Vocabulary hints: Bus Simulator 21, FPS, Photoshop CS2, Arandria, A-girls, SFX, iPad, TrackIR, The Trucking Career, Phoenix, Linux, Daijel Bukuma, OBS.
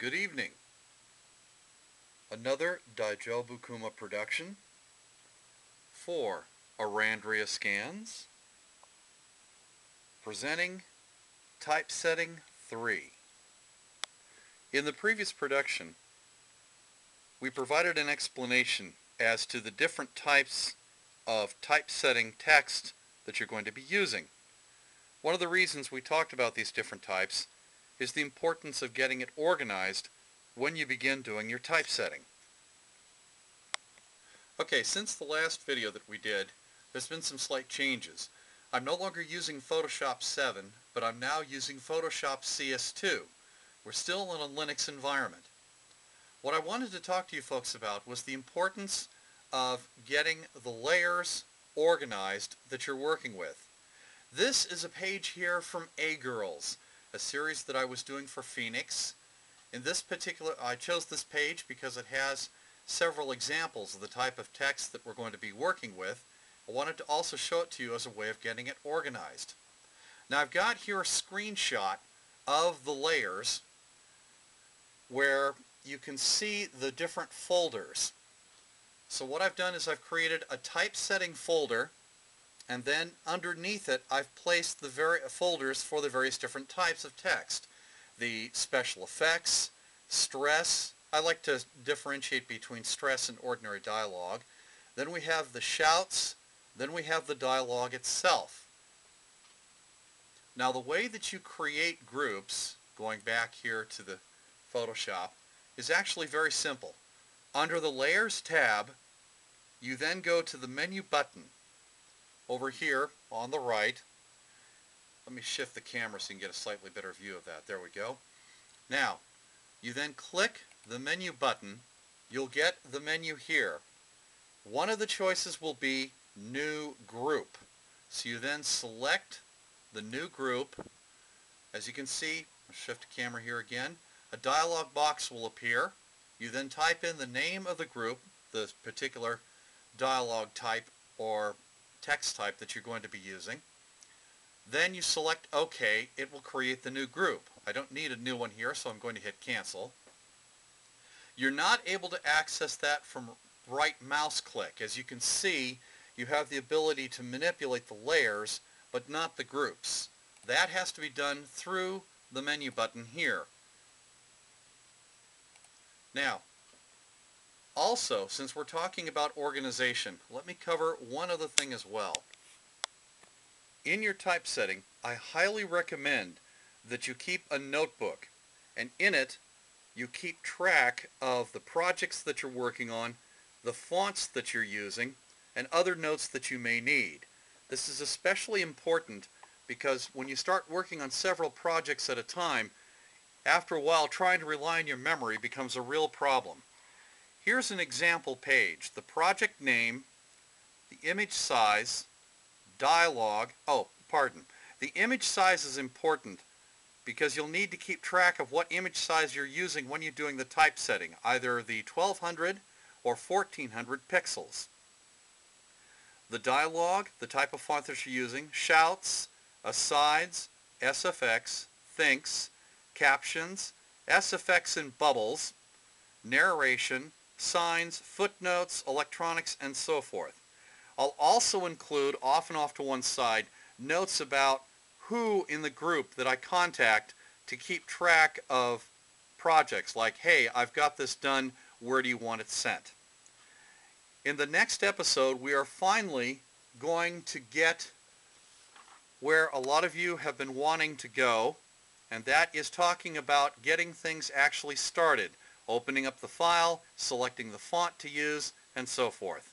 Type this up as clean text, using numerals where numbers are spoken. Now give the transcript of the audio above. Good evening. Another Daijel Bukuma production for Arandria Scans, presenting Typesetting 3. In the previous production, we provided an explanation as to the different types of typesetting text that you're going to be using. One of the reasons we talked about these different types is the importance of getting it organized when you begin doing your typesetting. Okay, since the last video that we did, there's been some slight changes. I'm no longer using Photoshop 7, but I'm now using Photoshop CS2. We're still in a Linux environment. What I wanted to talk to you folks about was the importance of getting the layers organized that you're working with. This is a page here from A-girls, a series that I was doing for Phoenix. In this particular, I chose this page because it has several examples of the type of text that we're going to be working with. I wanted to also show it to you as a way of getting it organized. Now I've got here a screenshot of the layers where you can see the different folders. So what I've done is I've created a typesetting folder, and then underneath it I've placed the folders for the various different types of text. The special effects, stress — I like to differentiate between stress and ordinary dialogue. Then we have the shouts, then we have the dialogue itself. Now the way that you create groups, going back here to the Photoshop, is actually very simple. Under the Layers tab, you then go to the menu button over here on the right. Let me shift the camera so you can get a slightly better view of that. There we go. Now, you then click the menu button. You'll get the menu here. One of the choices will be New Group. So you then select the new group. As you can see, I'll shift the camera here again. A dialog box will appear. You then type in the name of the group, the particular dialog type or text type that you're going to be using. Then you select OK. It will create the new group. I don't need a new one here, so I'm going to hit Cancel. You're not able to access that from right mouse click. As you can see, you have the ability to manipulate the layers, but not the groups. That has to be done through the menu button here. Now, also, since we're talking about organization, let me cover one other thing as well. In your typesetting, I highly recommend that you keep a notebook, and in it, you keep track of the projects that you're working on, the fonts that you're using, and other notes that you may need. This is especially important because when you start working on several projects at a time, after a while, trying to rely on your memory becomes a real problem. Here's an example page: the project name, the image size, dialogue — the image size is important because you'll need to keep track of what image size you're using when you're doing the typesetting, either the 1200 or 1400 pixels. The dialogue, the type of font that you're using, shouts, asides, SFX, thinks, captions, SFX and bubbles, narration, signs, footnotes, electronics, and so forth. I'll also include, off and off to one side, notes about who in the group that I contact to keep track of projects, like, hey, I've got this done, where do you want it sent? In the next episode, we are finally going to get where a lot of you have been wanting to go, and that is talking about getting things actually started, opening up the file, selecting the font to use, and so forth.